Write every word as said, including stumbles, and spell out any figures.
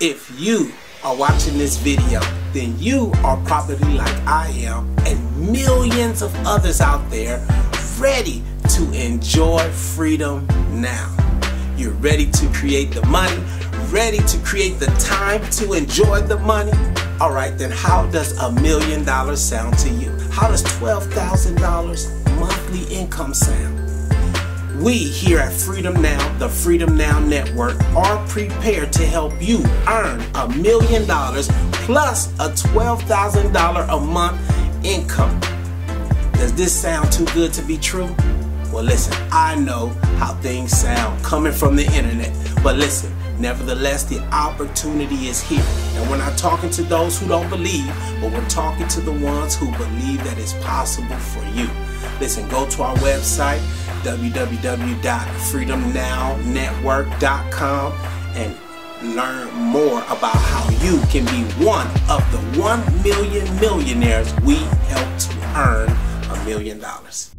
If you are watching this video, then you are probably like I am and millions of others out there ready to enjoy freedom now. You're ready to create the money, ready to create the time to enjoy the money. All right, then how does a million dollars sound to you? How does twelve thousand dollars monthly income sound? We here at Freedom Now, the Freedom Now Network, are prepared to help you earn a million dollars plus a twelve thousand dollars a month income. Does this sound too good to be true? Well, listen, I know how things sound coming from the internet, but listen, nevertheless, the opportunity is here. And we're not talking to those who don't believe, but we're talking to the ones who believe that it's possible for you. Listen, go to our website, w w w dot freedom now network dot com, and learn more about how you can be one of the one million millionaires we help to earn a million dollars.